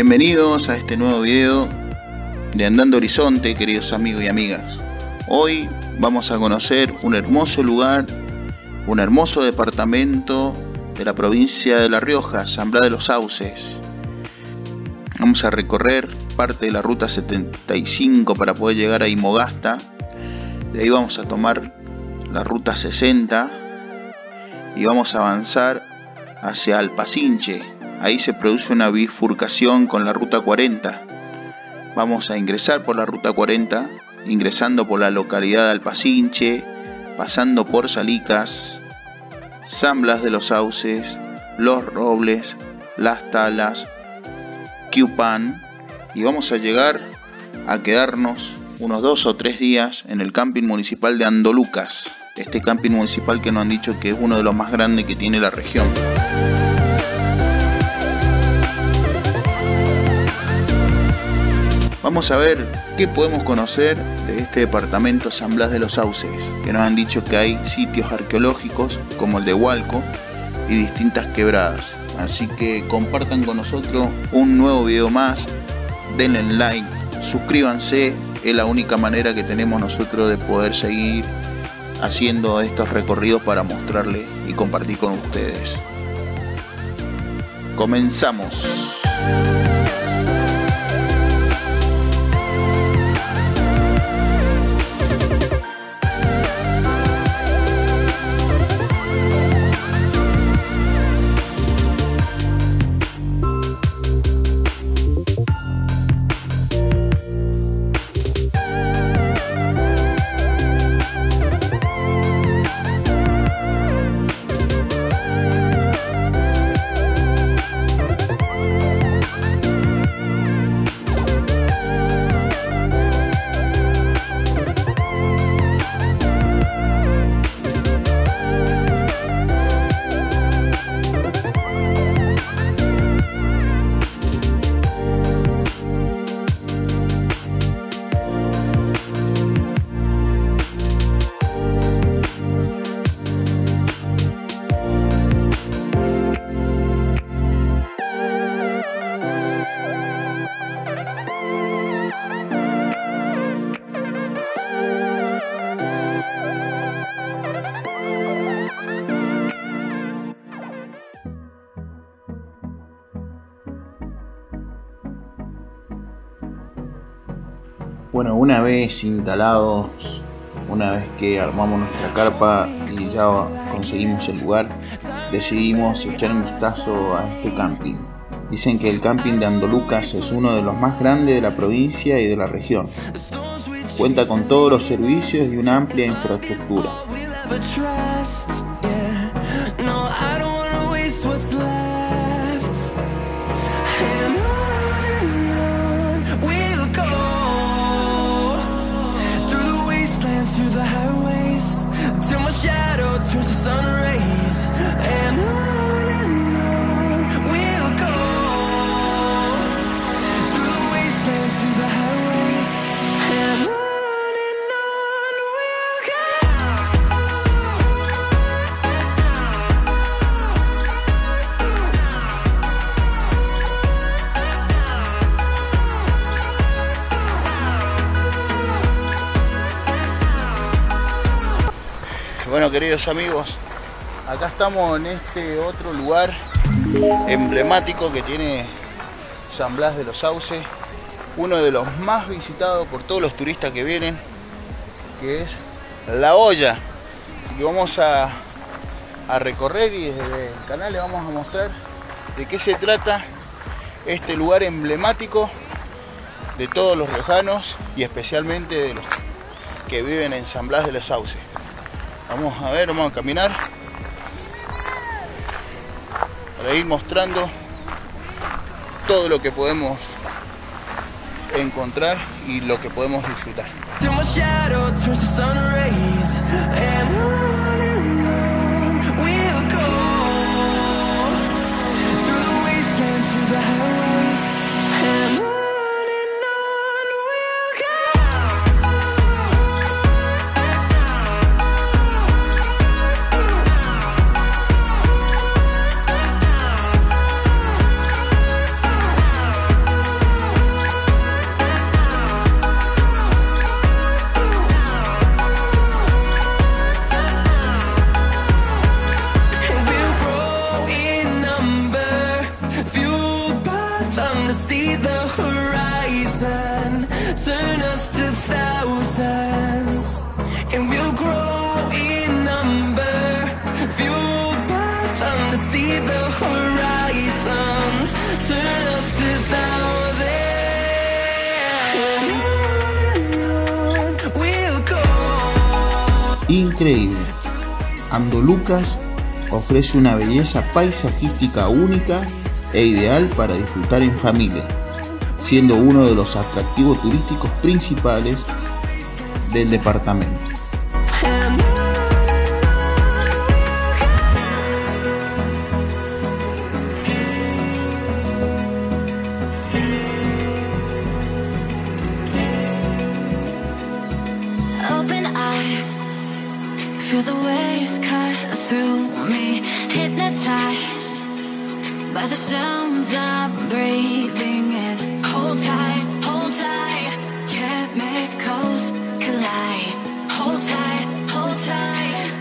Bienvenidos a este nuevo video de Andando Horizonte, queridos amigos y amigas. Hoy vamos a conocer un hermoso lugar, un hermoso departamento de la provincia de La Rioja, San Blas de los Sauces. Vamos a recorrer parte de la ruta 75 para poder llegar a Inmogasta. De ahí vamos a tomar la ruta 60 y vamos a avanzar hacia Alpacinche. Ahí se produce una bifurcación con la ruta 40. Vamos a ingresar por la ruta 40, ingresando por la localidad de Alpacinche, pasando por Salicas, San Blas de los Sauces, Los Robles, Las Talas, Quipán, y vamos a llegar a quedarnos unos 2 o 3 días en el camping municipal de Andolucas, este camping municipal que nos han dicho que es uno de los más grandes que tiene la región. Vamos a ver qué podemos conocer de este departamento San Blas de los Sauces, que nos han dicho que hay sitios arqueológicos como el de Hualco y distintas quebradas. Así que compartan con nosotros un nuevo video más, denle like, suscríbanse. Es la única manera que tenemos nosotros de poder seguir haciendo estos recorridos para mostrarles y compartir con ustedes. Comenzamos. Bueno, una vez instalados, una vez que armamos nuestra carpa y ya conseguimos el lugar, decidimos echar un vistazo a este camping. Dicen que el camping de Andolucas es uno de los más grandes de la provincia y de la región. Cuenta con todos los servicios y una amplia infraestructura. Bueno, queridos amigos, acá estamos en este otro lugar emblemático que tiene San Blas de los Sauces, uno de los más visitados por todos los turistas que vienen, que es La Olla. Así que vamos a recorrer y desde el canal le vamos a mostrar de qué se trata este lugar emblemático de todos los riojanos y especialmente de los que viven en San Blas de los Sauces. Vamos a ver, vamos a caminar para ir mostrando todo lo que podemos encontrar y lo que podemos disfrutar. fueled by them to see the horizon. Turn us to thousands, and we'll grow in number. Fueled by them to see the horizon. Turn us to thousands. On we'll go. Increíble. Andolucas ofrece una belleza paisajística única e ideal para disfrutar en familia, siendo uno de los atractivos turísticos principales del departamento. Feel the waves cut through me, hypnotized by the sounds I'm breathing in. Hold tight, chemicals collide. Hold tight, hold tight.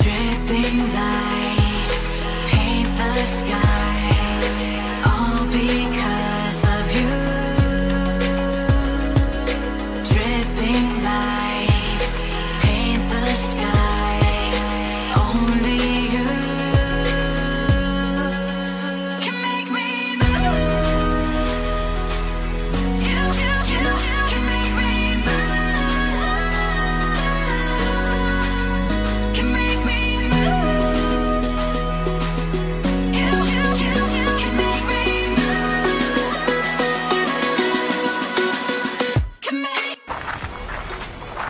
Dripping lights paint the skies, all because of you. Dripping lights.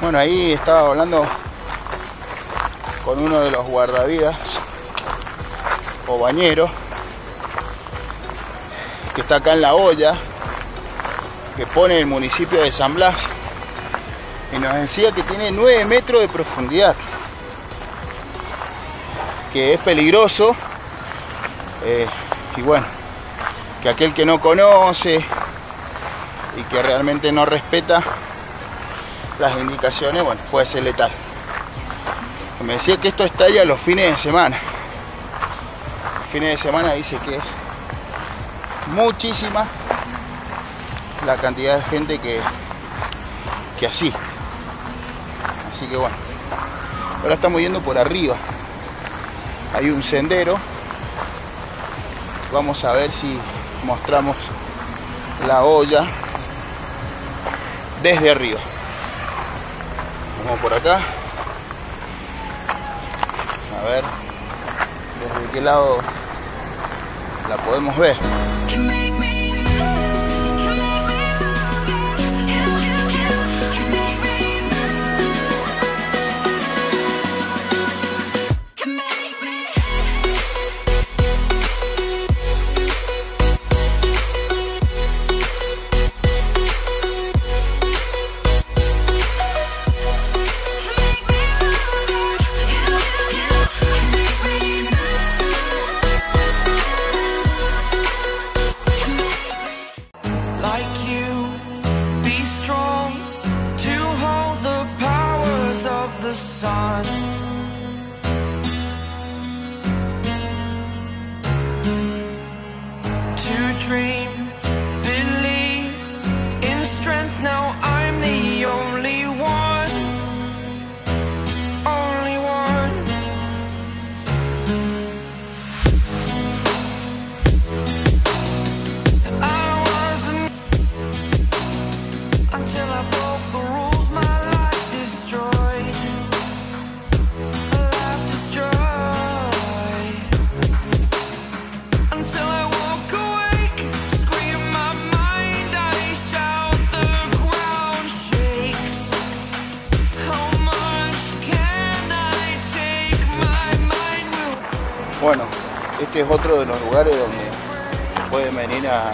Bueno, ahí estaba hablando con uno de los guardavidas o bañeros que está acá en La Olla, que pone el municipio de San Blas, y nos decía que tiene 9 metros de profundidad, que es peligroso, y bueno, que aquel que no conoce y que realmente no respeta las indicaciones, bueno, puede ser letal. Me decía que esto estalla los fines de semana. Los fines de semana dice que es muchísima la cantidad de gente que asiste. Así que bueno, ahora estamos yendo por arriba. Hay un sendero. Vamos a ver si mostramos La Olla desde arriba. Vamos por acá. A ver desde qué lado la podemos ver. Dream, believe in strength. Now I'm the only one, only one. I wasn't until I broke the rules. My life destroyed, my life destroyed until I walk away. Bueno, este es otro de los lugares donde se puede venir a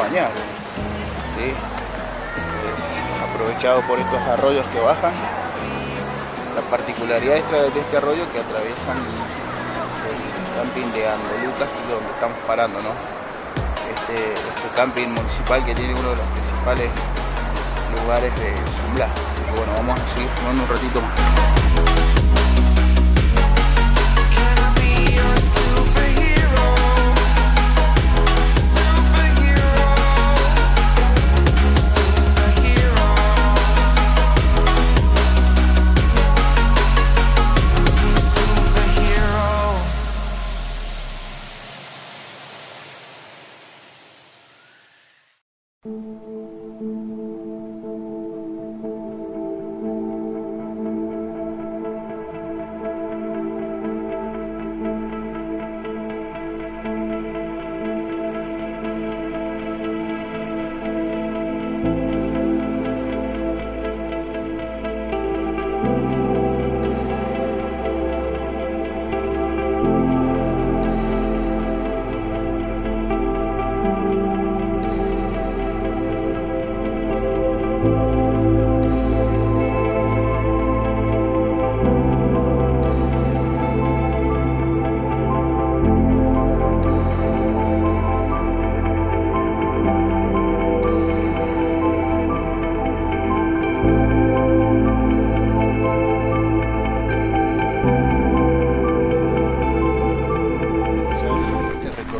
bañar, ¿sí? Es aprovechado por estos arroyos que bajan. La particularidad de este arroyo que atraviesan el camping de Andolucas, donde estamos parando, ¿no? Este camping municipal que tiene uno de los principales lugares de San Blas. Así que bueno, vamos a seguir fumando un ratito más. So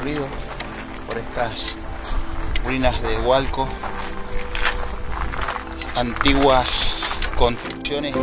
recorrido por estas ruinas de Hualco, antiguas construcciones.